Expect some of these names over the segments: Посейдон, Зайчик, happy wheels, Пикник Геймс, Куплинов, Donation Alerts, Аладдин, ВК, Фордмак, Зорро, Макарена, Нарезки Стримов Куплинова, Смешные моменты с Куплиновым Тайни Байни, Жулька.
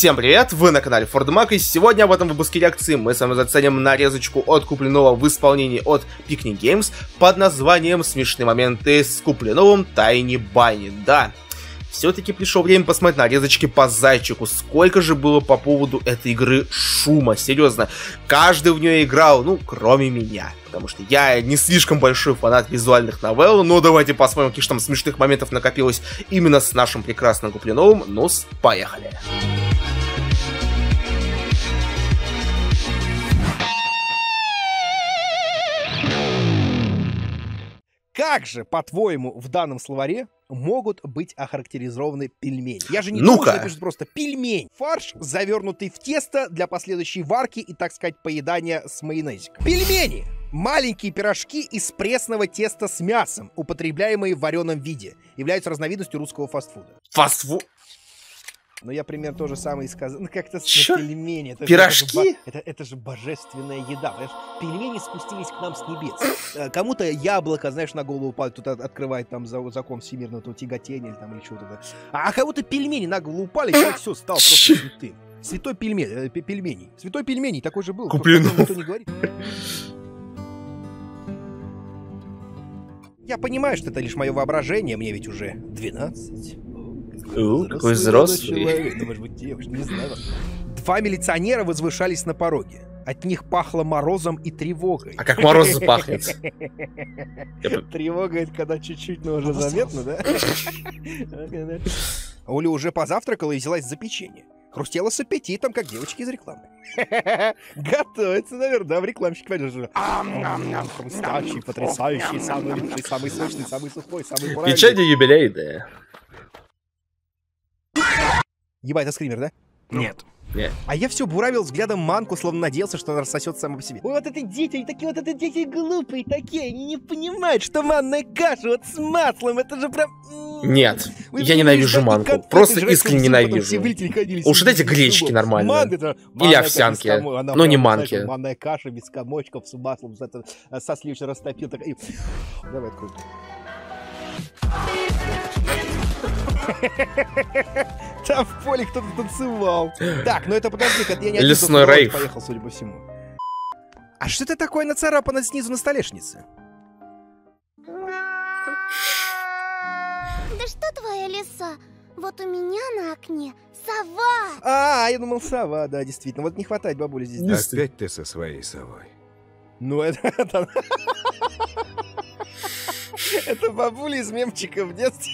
Всем привет, вы на канале Фордмак, и сегодня в этом выпуске реакции мы с вами заценим нарезочку от Куплинова в исполнении от Пикник Геймс под названием «Смешные моменты с Куплиновым Тайни Байни». Да, все-таки пришло время посмотреть нарезочки по Зайчику. Сколько же было по поводу этой игры шума, серьезно. Каждый в нее играл, ну, кроме меня. Потому что я не слишком большой фанат визуальных новелл, но давайте посмотрим, каких там смешных моментов накопилось именно с нашим прекрасным Куплиновым. Ну, поехали. Как же, по-твоему, в данном словаре могут быть охарактеризованы пельмени? Я же не думаю, что пишут просто пельмень. Фарш, завернутый в тесто для последующей варки и, так сказать, поедания с майонезиком. Пельмени! Маленькие пирожки из пресного теста с мясом, употребляемые в вареном виде, являются разновидностью русского фастфуда. Фастфуд? Ну, я примерно то же самое и сказал. Ну, как-то с пельмени. Пирожки? Это же божественная еда. Понимаешь? Пельмени спустились к нам с небес. Кому-то яблоко, знаешь, на голову падает, тут открывает там за ком всемирного тяготения или там еще что-то. А кому-то пельмени на голову упали, и все, стал просто святым. Святой пельмень, пельменей. Святой пельменей такой же был. Куплинов. Никто не говорит. Я понимаю, что это лишь мое воображение, мне ведь уже 12. Какой взрослый. Да, может быть, девушка, не знаю. Два милиционера возвышались на пороге. От них пахло морозом и тревогой. А как мороз запахнет? Тревога — это когда чуть-чуть, но уже заметно, да? Оля уже позавтракала и взялась за печенье. Хрустела с аппетитом, как девочки из рекламы. Готовится, наверное, в рекламщик. Хрустящий, потрясающий, самый лучший, самый сочный, самый сухой, самый правильный. Печенье юбилейное. Ебать, это скример, да? Нет. Нет. А я все буравил взглядом манку, словно надеялся, что она рассосется сама по себе. Вот эти дети, они такие, вот эти дети глупые такие, они не понимают, что манная каша вот с маслом, это же прям... Нет, я ненавижу манку, просто искренне ненавижу. Уж эти гречки нормальные, или овсянки, но не манки. Манная каша без комочков, с маслом, со сливочной растопил. Давай откроем. Там в поле кто-то танцевал. Так, ну это подожди-ка, я не один лесной рейв поехал, судя по всему. А что это такое нацарапано снизу на столешнице? Да что твоя лиса? Вот у меня на окне сова. А, я думал сова, да, действительно. Вот не хватает бабули здесь. Опять ты со своей совой. Ну это... Это бабуля из мемчика в детстве.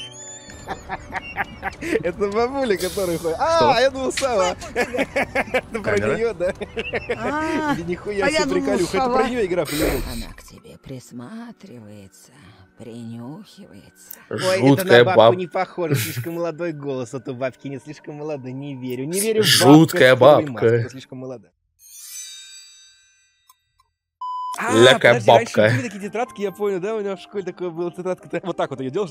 Это бабуля, которая ходит. А, я думал, сова. Это про нее, да? Нихуя себе приколюха. Это про нее игра. Она к тебе присматривается, принюхивается. Жуткая бабка. Не похоже, слишком молодой голос. А то бабки не слишком молодой. Не верю, не верю. Жуткая бабка. Слишком молодая. Лякая бабка. Раньше были такие тетрадки, я понял, да, у меня в школе такое было, тетрадка. Вот так вот ее делаешь,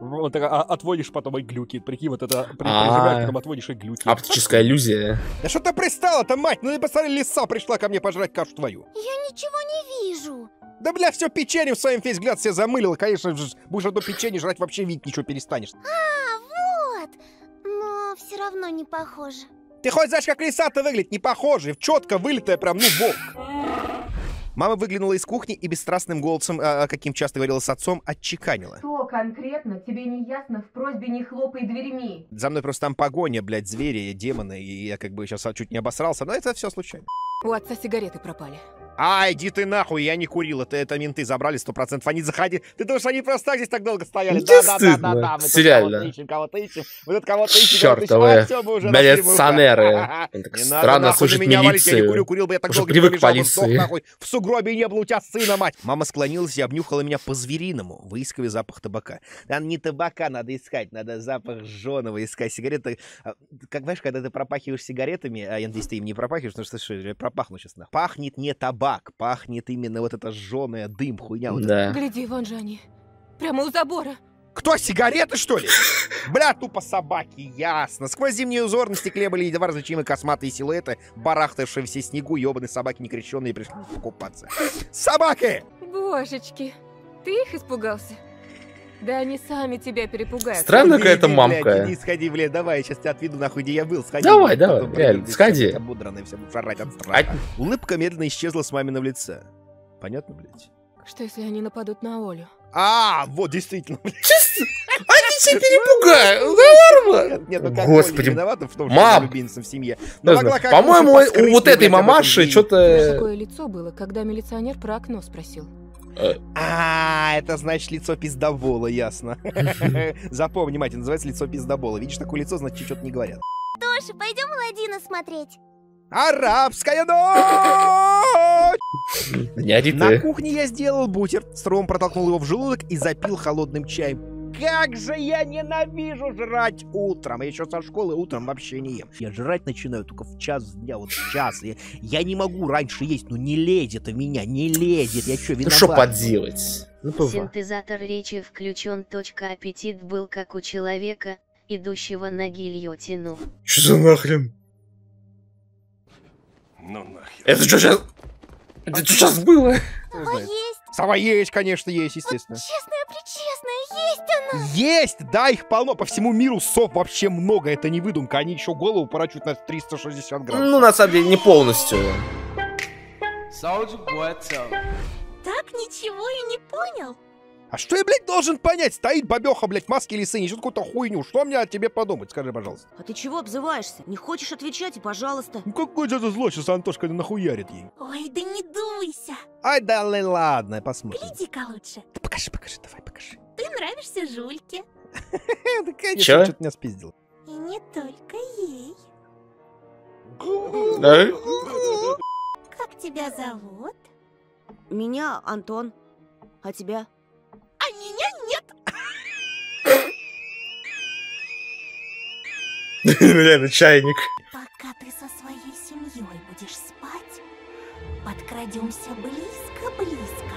вот так, отводишь потом и глюки, прикинь, вот это, прижимаешь, потом отводишь и глюки. Оптическая иллюзия. Да что ты пристала-то, мать, ну и посмотри, лиса пришла ко мне пожрать кашу твою. Я ничего не вижу. Да бля, все печенье в своем весь взгляд все замылила, конечно, будешь одно печенье жрать, вообще видеть ничего перестанешь. А, вот, но все равно не похоже. Ты хоть знаешь, как лиса-то выглядит, не похоже, четко вылитая прям, ну волк. Мама выглянула из кухни и бесстрастным голосом, каким часто говорила с отцом, отчеканила. Что конкретно тебе не ясно в просьбе «не хлопай дверьми»? За мной просто там погоня, блядь, звери, демоны, и я как бы сейчас чуть не обосрался, но это все случайно. У отца сигареты пропали. А, иди ты нахуй, я не курил, это менты забрали 100%, они заходили. Ты думаешь, они просто так здесь так долго стояли? Да-да-да-да-да, мы тут кого-то ищем, кого-то ищем, мы тут кого-то ищем. Чертовы милиционеры. Странно слушать милицию. Я не курю, курил бы я так долго, привык полиции. В сугробе не было у тебя сына, мать. Мама склонилась и обнюхала меня по-звериному, выискивая запах табака. Там не табака надо искать, надо запах жженого искать. Сигареты, как знаешь, когда ты пропахиваешь сигаретами, а я надеюсь, ты им не пропахиваешь, потому что пропахну сейчас. Пахнет не табак. Бак, пахнет именно вот эта жженая дым, хуйня. Вот да. Гляди, вон же они. Прямо у забора. Кто, сигареты, что ли? Бля, тупо собаки, ясно. Сквозь зимний узор на стекле были едва различимы косматые силуэты, барахтавшиеся в снегу, ёбаные собаки некрещенные пришли купаться. Собаки! Божечки, ты их испугался? Да они сами тебя перепугают. Странно какая-то мамка. Иди, сходи в лес, давай, я сейчас тебя отведу нахуй, где я был. Сходи. Давай, давай, реально, сходи. Улыбка медленно исчезла с маминого лица. Понятно, блядь? Что, если они нападут на Олю? А, вот, действительно. Они тебя перепугают. Да нормально. Господи. Виновата в том, что любимцем в семье. По-моему, у вот этой мамаши что-то... Такое лицо было, когда милиционер про окно спросил. А, это значит лицо пиздобола, ясно. Запомни, мать, называется лицо пиздобола. Видишь такое лицо, значит, что-то не говорят. Тоша, пойдем Аладдина смотреть. Арабская ночь! На кухне я сделал бутер, с трудом протолкнул его в желудок и запил холодным чаем. Как же я ненавижу жрать утром. Я еще со школы утром вообще не ем. Я жрать начинаю только в час дня, вот в час. Я не могу раньше есть, ну не лезет в меня, не лезет. Я что, виноват? Ну что поделать? Синтезатор речи включен. Аппетит был как у человека, идущего на гильотину. Что за нахрен? Ну нахрен. Это что сейчас? Это что сейчас было? Сова есть. Сова есть, конечно, есть, естественно. Вот честная-пречестная, есть она! Есть! Да, их полно. По всему миру сов вообще много. Это не выдумка. Они еще голову порачивают на 360 градусов. Ну, на самом деле, не полностью. Так ничего и не понял. А что я, блядь, должен понять? Стоит бабеха, блядь, маски лисы, несет какую-то хуйню. Что мне о тебе подумать? Скажи, пожалуйста. А ты чего обзываешься? Не хочешь отвечать и пожалуйста. Ну какой же это зло, сейчас Антошка нахуярит ей. Ой, да не дуйся. Ай, да ладно, посмотрим. Гляди-ка лучше. Да покажи, покажи, давай, покажи. Ты нравишься Жульке. Да конечно, что-то меня спиздил. И не только ей. Как тебя зовут? Меня Антон. А тебя? А меня нет! Бля, это чайник. Пока ты со своей семьей будешь спать, подкрадемся близко-близко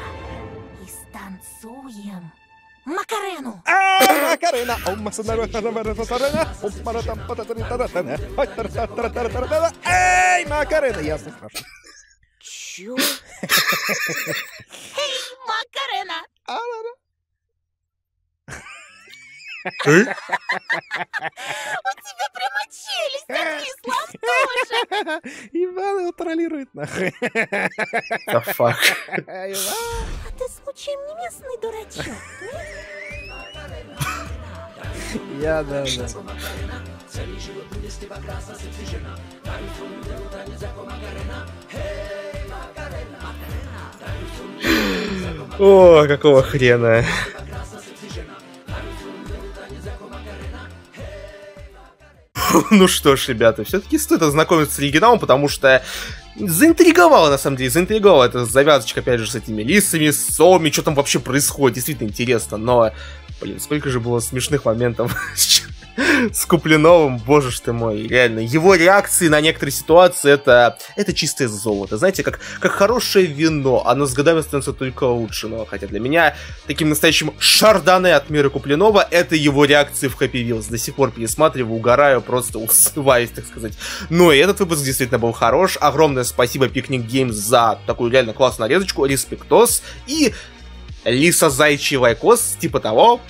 и станцуем Макарену! Макарена! Эй, Макарена! Ясно, хорошо. Чё? Эй, Макарена! У тебя прямо челюсть отвисла, Антоша. Иван его троллирует нахуй. Да фак. А ты случаем не местный дурачок? Я да. О, какого хрена? Ну что ж, ребята, все-таки стоит ознакомиться с оригиналом, потому что заинтриговало, на самом деле, заинтриговало. Это завязочка, опять же, с этими лисами, с совами, что там вообще происходит, действительно интересно. Но, блин, сколько же было смешных моментов с Куплиновым, боже ж ты мой, реально. Его реакции на некоторые ситуации, это чистое золото. Знаете, как хорошее вино, оно с годами становится только лучше. Но хотя для меня таким настоящим шардоне от мира Куплинова это его реакции в Happy Wheels. До сих пор пересматриваю, угораю, просто усываюсь, так сказать. Но и этот выпуск действительно был хорош. Огромное спасибо Пикник Геймс за такую реально классную нарезочку. Респектос и лисо-зайчий лайкос, типа того.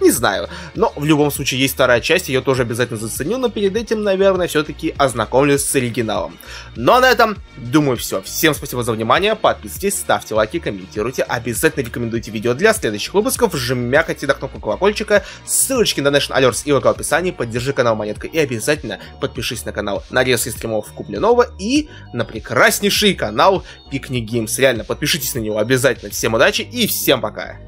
Не знаю, но в любом случае есть вторая часть, ее тоже обязательно заценю, но перед этим, наверное, все-таки ознакомлюсь с оригиналом. Ну а на этом, думаю, все. Всем спасибо за внимание, подписывайтесь, ставьте лайки, комментируйте, обязательно рекомендуйте видео для следующих выпусков, жмякайте на кнопку колокольчика, ссылочки на Donation Alerts и ВК в описании, поддержи канал монеткой и обязательно подпишись на канал Нарезки Стримов Куплинова и на прекраснейший канал Пикник Геймс. Реально, подпишитесь на него обязательно. Всем удачи и всем пока!